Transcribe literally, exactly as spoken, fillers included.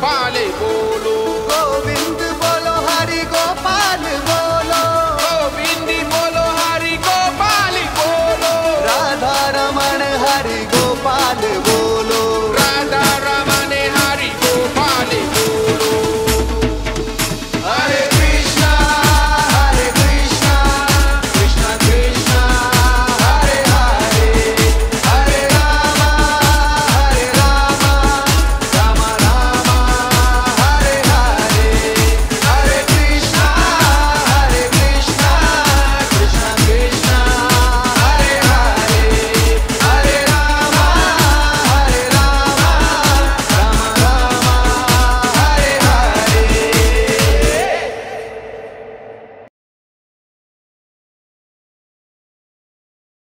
Gopal, Gopal,